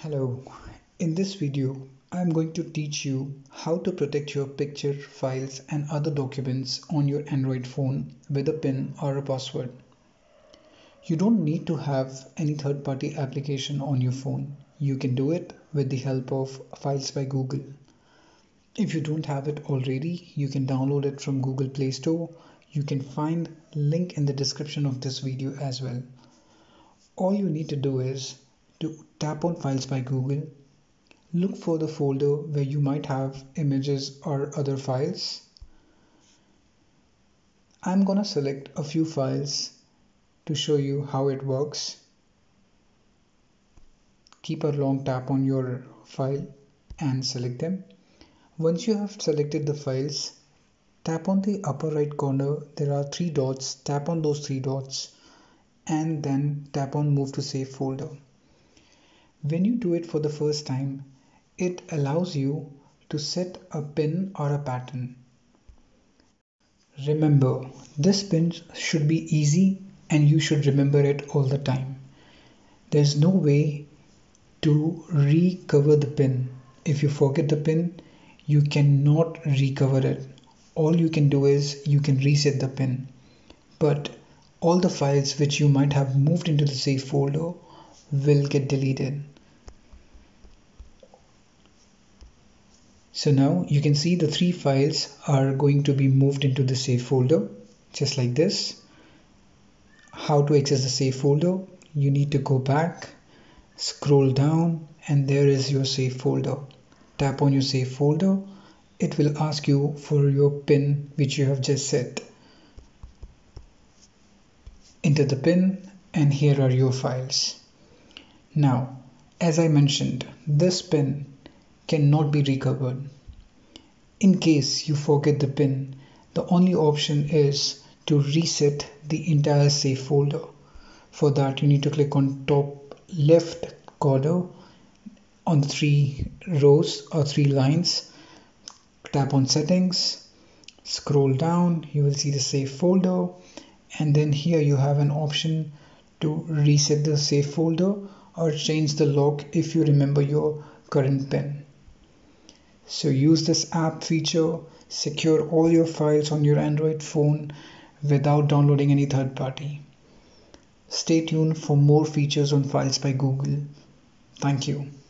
Hello, in this video I'm going to teach you how to protect your picture, files and other documents on your Android phone with a PIN or a password. You don't need to have any third-party application on your phone. You can do it with the help of Files by Google. If you don't have it already, you can download it from Google Play Store. You can find link in the description of this video as well. All you need to do is to tap on Files by Google, look for the folder where you might have images or other files. I'm gonna select a few files to show you how it works. Keep a long tap on your file and select them. Once you have selected the files, tap on the upper right corner. There are three dots. Tap on those three dots and then tap on Move to Save Folder. When you do it for the first time, it allows you to set a PIN or a pattern. Remember, this PIN should be easy and you should remember it all the time. There's no way to recover the PIN. If you forget the PIN, you cannot recover it. All you can do is you can reset the PIN. But all the files which you might have moved into the Save folder will get deleted. So now you can see the three files are going to be moved into the Save folder, just like this. How to access the Save folder? You need to go back, scroll down, and there is your Save folder. Tap on your Save folder. It will ask you for your PIN which you have just set. Enter the PIN and here are your files. Now, as I mentioned, this PIN cannot be recovered. In case you forget the PIN, the only option is to reset the entire Save folder. For that, you need to click on top left corner on three rows or three lines. Tap on Settings, scroll down, you will see the Save folder, and then here you have an option to reset the Save folder or change the lock if you remember your current PIN. So use this app feature, secure all your files on your Android phone without downloading any third party. Stay tuned for more features on Files by Google. Thank you.